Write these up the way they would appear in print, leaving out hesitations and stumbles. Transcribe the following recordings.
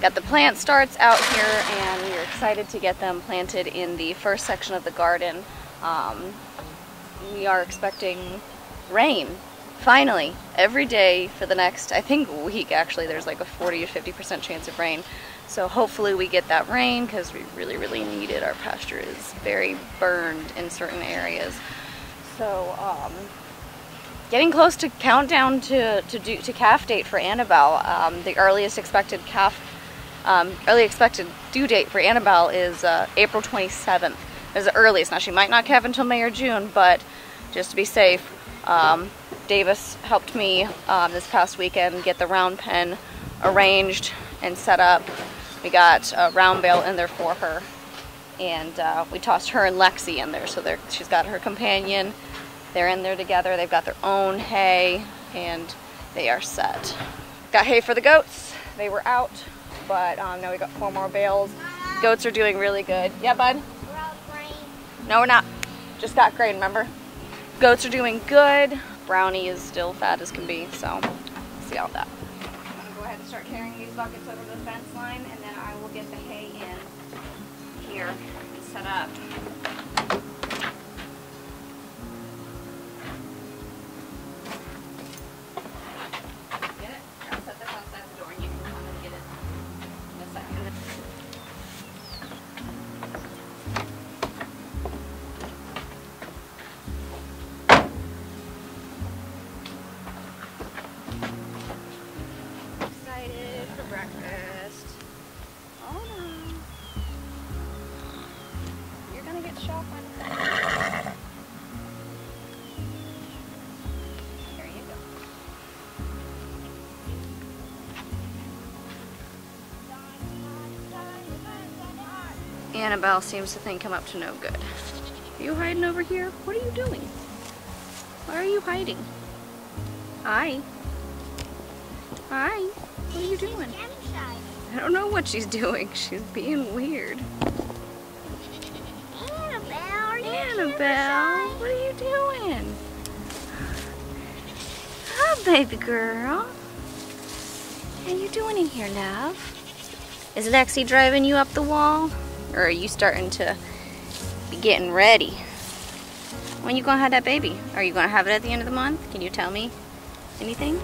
Got the plant starts out here and we're excited to get them planted in the first section of the garden. We are expecting rain, finally, every day for the next, I think, week actually. There's like a 40 to 50% chance of rain. So hopefully we get that rain because we really, really need it. Our pasture is very burned in certain areas. So getting close to countdown to calf date for Annabelle. The early expected due date for Annabelle is April 27th. Is the earliest. Now she might not calve until May or June, but just to be safe, Davis helped me this past weekend get the round pen arranged and set up. We got a round bale in there for her, and we tossed her and Lexi in there. So she's got her companion. They're in there together. They've got their own hay, and they are set. Got hay for the goats. They were out, but now we got 4 more bales. Goats are doing really good. Yeah, bud? We're out of grain. No, we're not. Just got grain, remember? Goats are doing good. Brownie is still fat as can be, so see all that. I'm gonna go ahead and start carrying these buckets over to the fence line, and then I will get the hay in here and set up. Annabelle seems to think I'm up to no good. Are you hiding over here? What are you doing? Why are you hiding? Hi. Hi. What are you doing? I don't know what she's doing. She's being weird. Annabelle, are you Annabelle, what are you doing? Hi, baby girl. How are you doing in here, love? Is Lexi driving you up the wall? Or are you starting to be getting ready? When are you gonna have that baby? Are you gonna have it at the end of the month? Can you tell me anything?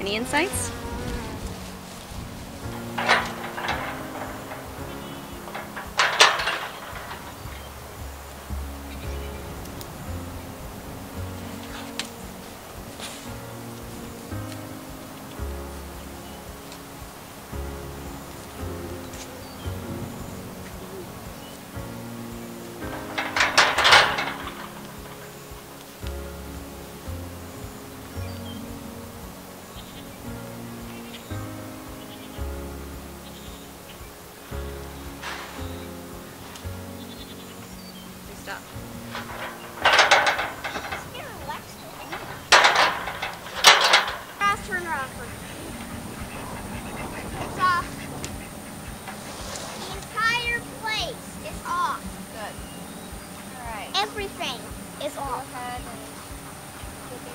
Any insights?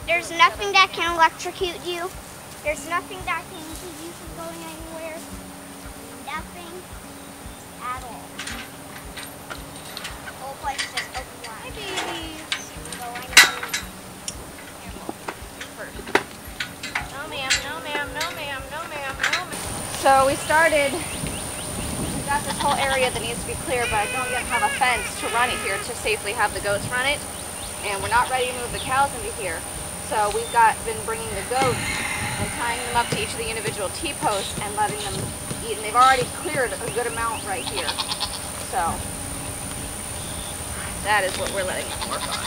There's nothing that can electrocute you. There's nothing that can keep you from going anywhere. Nothing at all. The whole place is just open wide. Hi, babies. Go anywhere. Here, you first. No, ma'am. No, ma'am. No, ma'am. No, ma'am. No, ma'am. So we started. We got this whole area that needs to be clear, but I don't yet have a fence to run it here to safely have the goats run it. And we're not ready to move the cows into here. So we've been bringing the goats and tying them up to each of the individual T-posts and letting them eat. And they've already cleared a good amount right here. So that is what we're letting them work on.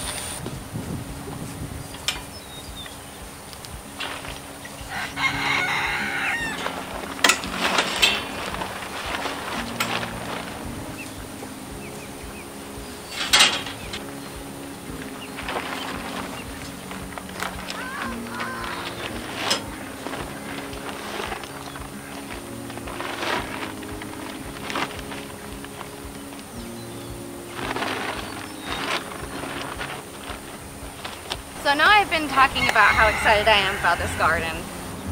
So now I've been talking about how excited I am about this garden,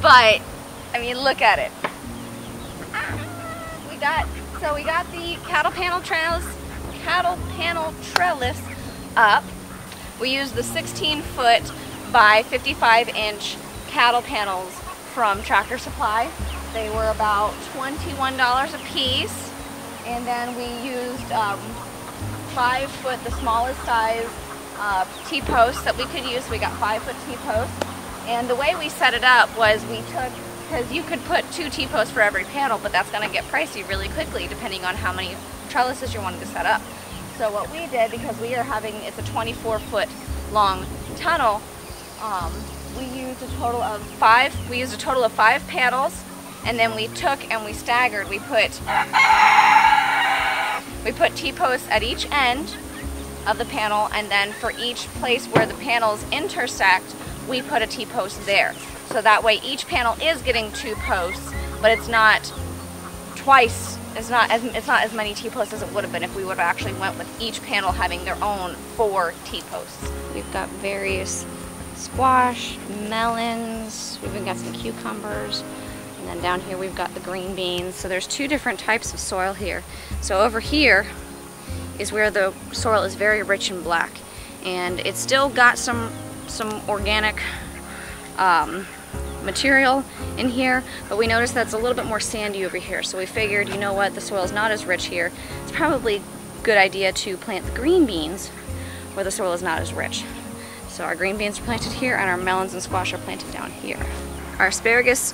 but I mean, look at it. we got the cattle panel trellis up. We used the 16-foot by 55-inch cattle panels from Tractor Supply. They were about $21 a piece. And then we used 5-foot, the smallest size T-posts that we could use. We got 5-foot T-posts. And the way we set it up was we took, because you could put 2 T-posts for every panel, but that's going to get pricey really quickly depending on how many trellises you wanted to set up. So what we did, because we are having, it's a 24-foot long tunnel, we used a total of five panels, and then we took and we staggered. We put T-posts at each end of the panel, and then for each place where the panels intersect, we put a T-post there. So that way each panel is getting 2 posts, but it's not twice, it's not as many T-posts as it would have been if we would have actually went with each panel having their own 4 T-posts. We've got various squash, melons, we've even got some cucumbers, and then down here we've got the green beans. So there's 2 different types of soil here. So over here is where the soil is very rich and black, and it's still got some organic material in here, but we noticed that's a little bit more sandy over here. So we figured, you know what, the soil is not as rich here. It's probably a good idea to plant the green beans where the soil is not as rich. So our green beans are planted here, and our melons and squash are planted down here. Our asparagus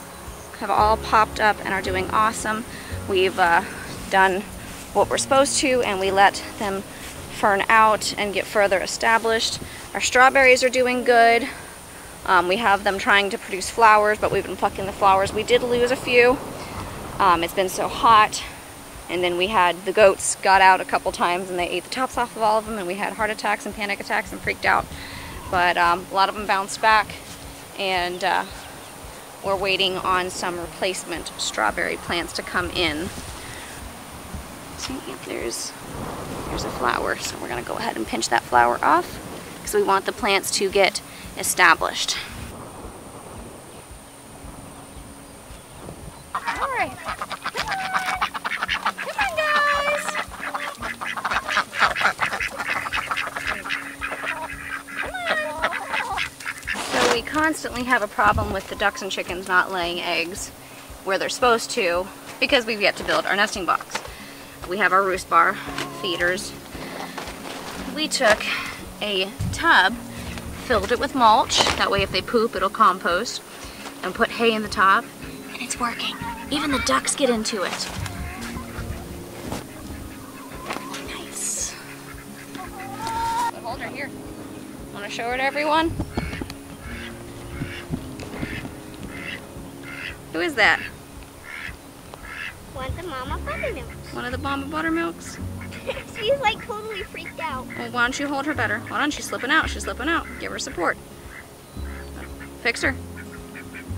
have all popped up and are doing awesome. We've done what we're supposed to, and we let them fern out and get further established. Our strawberries are doing good. We have them trying to produce flowers, but we've been plucking the flowers. We did lose a few. It's been so hot. And then we had the goats got out a couple times and they ate the tops off of all of them, and we had heart attacks and panic attacks and freaked out. But a lot of them bounced back, and we're waiting on some replacement strawberry plants to come in. So yeah, there's a flower, so we're gonna go ahead and pinch that flower off because we want the plants to get established. All right, come on guys. Come on. So we constantly have a problem with the ducks and chickens not laying eggs where they're supposed to because we've yet to build our nesting box. We have our roost bar feeders. We took a tub, filled it with mulch, that way if they poop it'll compost, and put hay in the top, and it's working. Even the ducks get into it. Nice. Hold her here. Want to show her to everyone? Who is that? One of the mama buttermilks. One of the mama buttermilks? She's like totally freaked out. Well, why don't you hold her better? Why don't you? She's slipping out. Give her support. Fix her.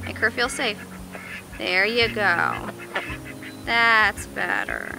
Make her feel safe. There you go. That's better.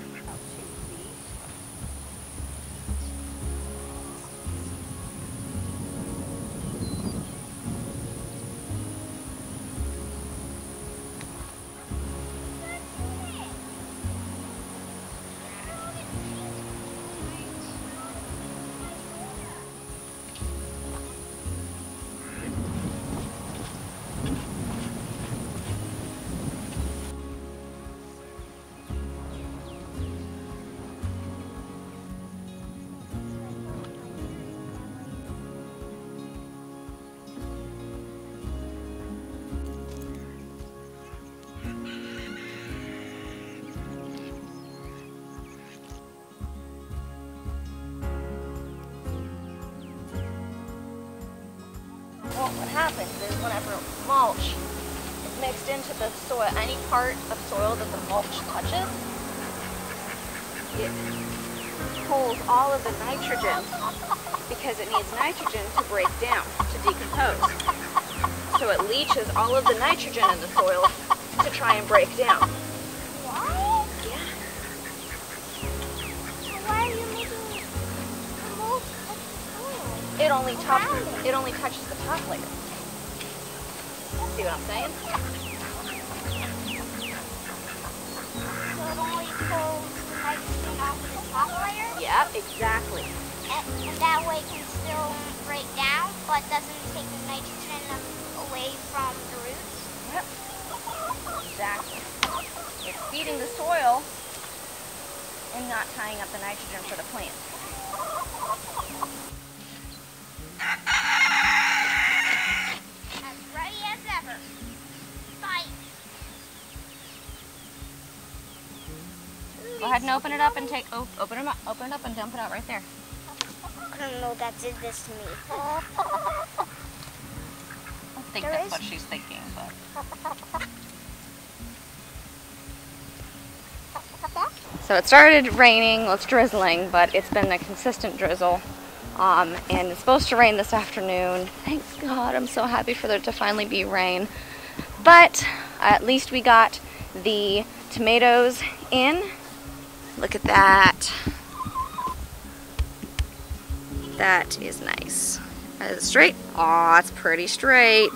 What happens is whenever mulch is mixed into the soil, any part of soil that the mulch touches, it pulls all of the nitrogen because it needs nitrogen to break down, to decompose. So it leaches all of the nitrogen in the soil to try and break down. Why? Yeah. So why are you making the mulch touch the soil? It only touches the top layer. See what I'm saying? So I can still not be the top layer? Yep, exactly. And that way it can still break down, but doesn't take the nitrogen away from the roots? Yep, exactly. It's feeding the soil and not tying up the nitrogen for the plant. As ready as ever. Fight! Go ahead and open it up and take, open it up and dump it out right there. I don't know that did this to me. I don't think that's what she's thinking, but. So it started raining, well, it's drizzling, but it's been a consistent drizzle. And it's supposed to rain this afternoon. Thank God, I'm so happy for there to finally be rain. But at least we got the tomatoes in. Look at that. That is nice. Is it straight? Aw, it's pretty straight.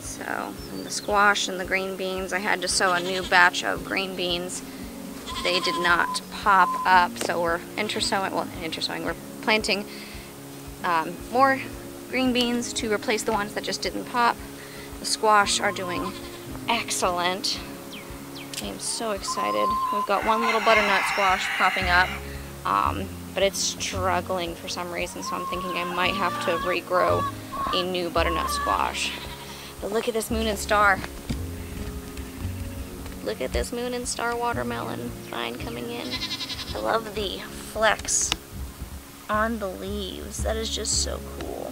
So, and the squash and the green beans. I had to sow a new batch of green beans. They did not pop up, so we're intersowing, well, intersowing, we're planting more green beans to replace the ones that just didn't pop. The squash are doing excellent. I am so excited. We've got one little butternut squash popping up. But it's struggling for some reason, so I'm thinking I might have to regrow a new butternut squash. But look at this moon and star. Look at this moon and star watermelon vine coming in. I love the flecks on the leaves. That is just so cool.